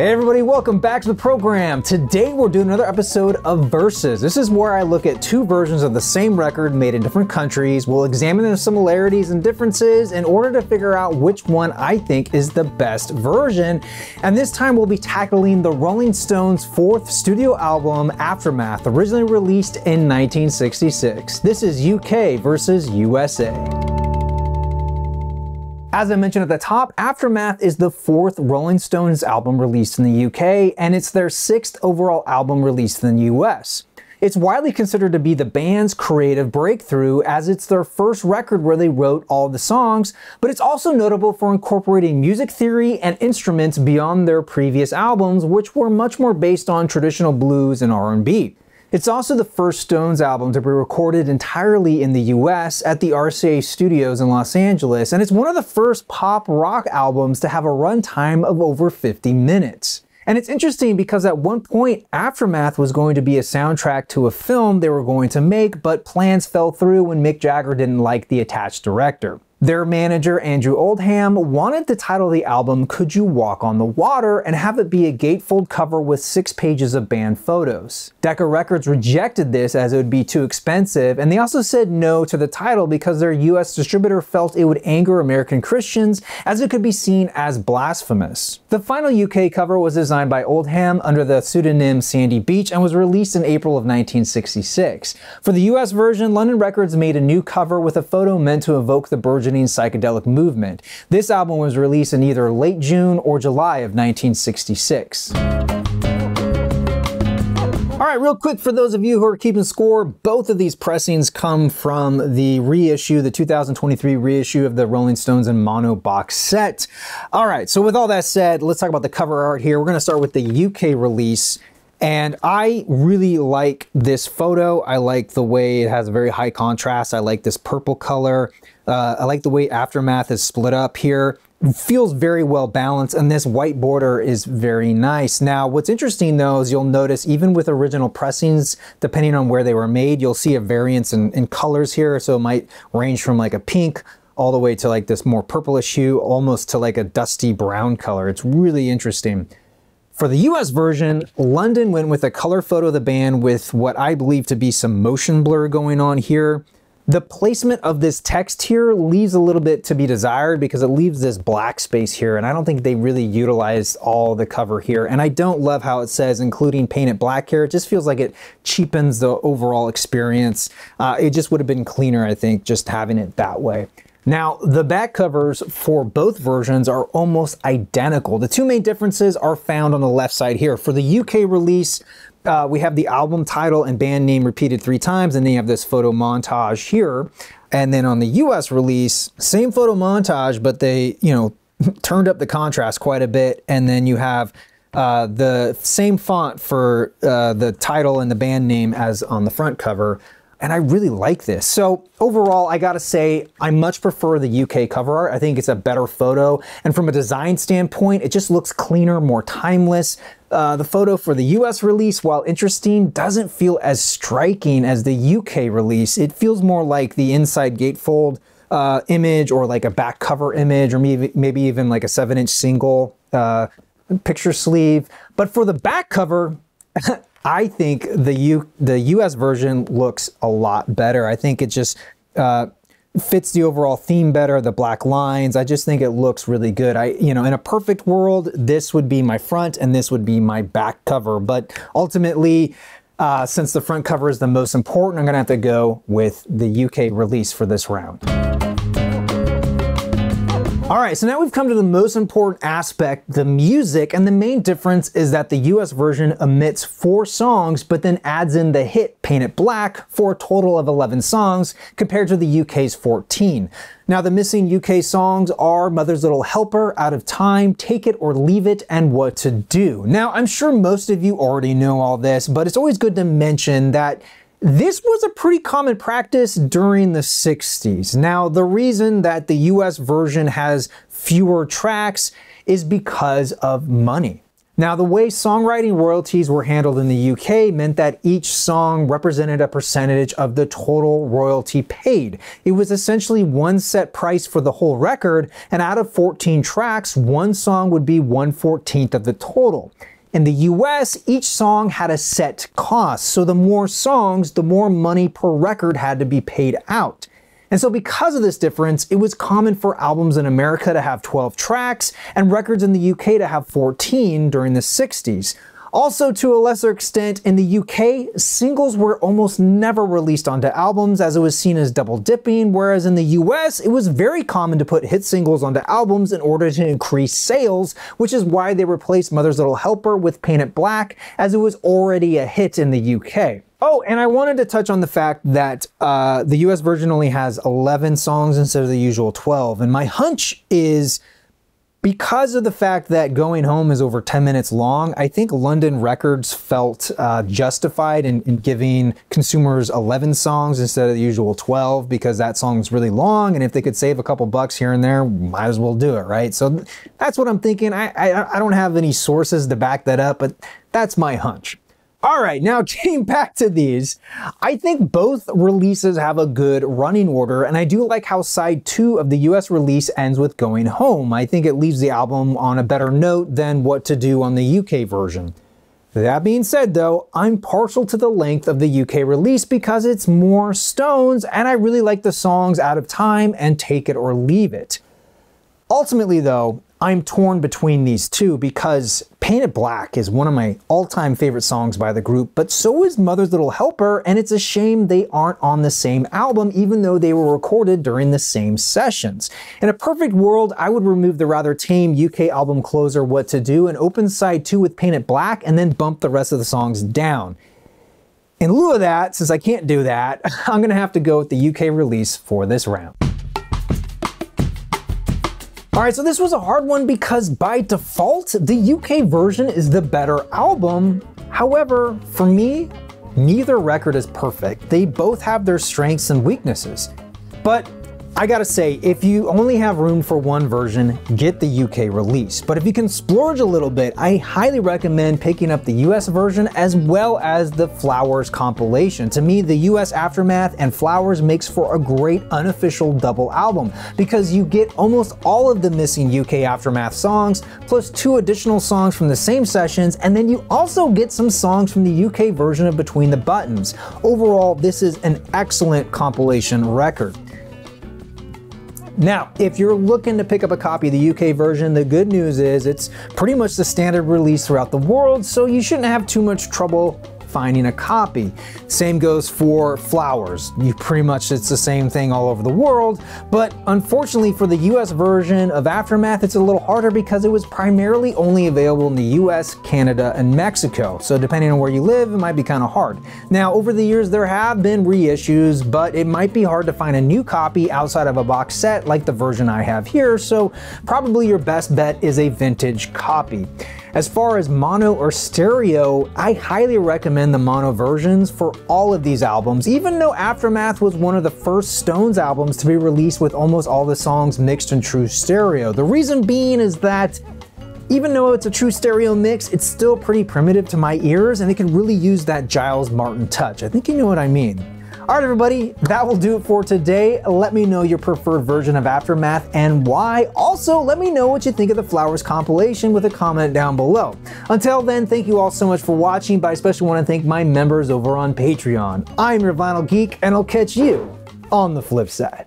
Hey everybody, welcome back to the program. Today we're doing another episode of Verses. This is where I look at two versions of the same record made in different countries. We'll examine their similarities and differences in order to figure out which one I think is the best version. And this time we'll be tackling the Rolling Stones' fourth studio album, Aftermath, originally released in 1966. This is UK versus USA. As I mentioned at the top, Aftermath is the fourth Rolling Stones album released in the UK, and it's their sixth overall album released in the US. It's widely considered to be the band's creative breakthrough, as it's their first record where they wrote all the songs, but it's also notable for incorporating music theory and instruments beyond their previous albums, which were much more based on traditional blues and R&B. It's also the first Stones album to be recorded entirely in the US at the RCA Studios in Los Angeles, and it's one of the first pop rock albums to have a runtime of over 50 minutes. And it's interesting because at one point, Aftermath was going to be a soundtrack to a film they were going to make, but plans fell through when Mick Jagger didn't like the attached director. Their manager, Andrew Oldham, wanted to title the album Could You Walk on the Water and have it be a gatefold cover with 6 pages of band photos. Decca Records rejected this as it would be too expensive, and they also said no to the title because their US distributor felt it would anger American Christians as it could be seen as blasphemous. The final UK cover was designed by Oldham under the pseudonym Sandy Beach and was released in April of 1966. For the US version, London Records made a new cover with a photo meant to evoke the burgeoning psychedelic movement. This album was released in either late June or July of 1966. All right, real quick, for those of you who are keeping score, both of these pressings come from the reissue, the 2023 reissue of the Rolling Stones and Mono box set. All right, so with all that said, let's talk about the cover art here. We're going to start with the UK release. And I really like this photo. I like the way it has a very high contrast. I like this purple color. I like the way Aftermath is split up here. It feels very well balanced, and this white border is very nice. Now, what's interesting though is you'll notice even with original pressings, depending on where they were made, you'll see a variance in colors here. So it might range from like a pink all the way to like this more purplish hue, almost to like a dusty brown color. It's really interesting. For the US version, London went with a color photo of the band with what I believe to be some motion blur going on here. The placement of this text here leaves a little bit to be desired because it leaves this black space here, and I don't think they really utilized all the cover here. And I don't love how it says including Paint It Black here. It just feels like it cheapens the overall experience. It just would have been cleaner, I think, just having it that way. Now, the back covers for both versions are almost identical. The two main differences are found on the left side here. For the UK release, we have the album title and band name repeated 3 times, and then you have this photo montage here. And then on the US release, same photo montage, but they, you know, turned up the contrast quite a bit, and then you have the same font for the title and the band name as on the front cover. And I really like this. So overall, I gotta say, I much prefer the UK cover art. I think it's a better photo. And from a design standpoint, it just looks cleaner, more timeless. The photo for the US release, while interesting, doesn't feel as striking as the UK release. It feels more like the inside gatefold image, or like a back cover image, or maybe even like a 7-inch single picture sleeve. But for the back cover, I think the US version looks a lot better. I think it just fits the overall theme better, the black lines. I just think it looks really good. You know, in a perfect world, this would be my front and this would be my back cover. But ultimately, since the front cover is the most important, I'm gonna have to go with the UK release for this round. All right, so now we've come to the most important aspect, the music, and the main difference is that the US version omits 4 songs, but then adds in the hit Paint It Black for a total of 11 songs compared to the UK's 14. Now, the missing UK songs are Mother's Little Helper, Out of Time, Take It or Leave It, and What to Do. Now, I'm sure most of you already know all this, but it's always good to mention that this was a pretty common practice during the 60s. Now, the reason that the US version has fewer tracks is because of money. Now, the way songwriting royalties were handled in the UK meant that each song represented a percentage of the total royalty paid. It was essentially one set price for the whole record, and out of 14 tracks, one song would be 1/14 of the total. In the US, each song had a set cost, so the more songs, the more money per record had to be paid out. And so because of this difference, it was common for albums in America to have 12 tracks and records in the UK to have 14 during the 60s. Also, to a lesser extent, in the UK, singles were almost never released onto albums as it was seen as double dipping, whereas in the US, it was very common to put hit singles onto albums in order to increase sales, which is why they replaced Mother's Little Helper with Paint It Black, as it was already a hit in the UK. Oh, and I wanted to touch on the fact that the US version only has 11 songs instead of the usual 12, and my hunch is, because of the fact that Going Home is over 10 minutes long, I think London Records felt justified in giving consumers 11 songs instead of the usual 12, because that song's really long, and if they could save a couple bucks here and there, might as well do it, right? So that's what I'm thinking. I don't have any sources to back that up, but that's my hunch. All right, now getting back to these, I think both releases have a good running order, and I do like how side 2 of the US release ends with Going Home. I think it leaves the album on a better note than What to Do on the UK version. That being said though, I'm partial to the length of the UK release because it's more Stones, and I really like the songs Out of Time and Take It or Leave It. Ultimately though, I'm torn between these two because Paint It Black is one of my all-time favorite songs by the group, but so is Mother's Little Helper, and it's a shame they aren't on the same album even though they were recorded during the same sessions. In a perfect world, I would remove the rather tame UK album closer What to Do and open side 2 with Paint It Black and then bump the rest of the songs down. In lieu of that, since I can't do that, I'm gonna have to go with the UK release for this round. All right, so this was a hard one because by default, the UK version is the better album. However, for me, neither record is perfect. They both have their strengths and weaknesses. But I gotta say, if you only have room for one version, get the UK release. But if you can splurge a little bit, I highly recommend picking up the US version as well as the Flowers compilation. To me, the US Aftermath and Flowers makes for a great unofficial double album because you get almost all of the missing UK Aftermath songs, plus 2 additional songs from the same sessions, and then you also get some songs from the UK version of Between the Buttons. Overall, this is an excellent compilation record. Now, if you're looking to pick up a copy of the UK version, the good news is it's pretty much the standard release throughout the world, so you shouldn't have too much trouble finding a copy. Same goes for Flowers. You pretty much, it's the same thing all over the world, but unfortunately for the US version of Aftermath, it's a little harder because it was primarily only available in the US, Canada, and Mexico. So depending on where you live, it might be kind of hard. Now, over the years, there have been reissues, but it might be hard to find a new copy outside of a box set like the version I have here, so probably your best bet is a vintage copy. As far as mono or stereo, I highly recommend the mono versions for all of these albums, even though Aftermath was one of the first Stones albums to be released with almost all the songs mixed in true stereo. The reason being is that even though it's a true stereo mix, it's still pretty primitive to my ears, and it can really use that Giles Martin touch. I think you know what I mean. All right, everybody, that will do it for today. Let me know your preferred version of Aftermath and why. Also, let me know what you think of the Flowers compilation with a comment down below. Until then, thank you all so much for watching, but I especially want to thank my members over on Patreon. I'm your Vinyl Geek, and I'll catch you on the flip side.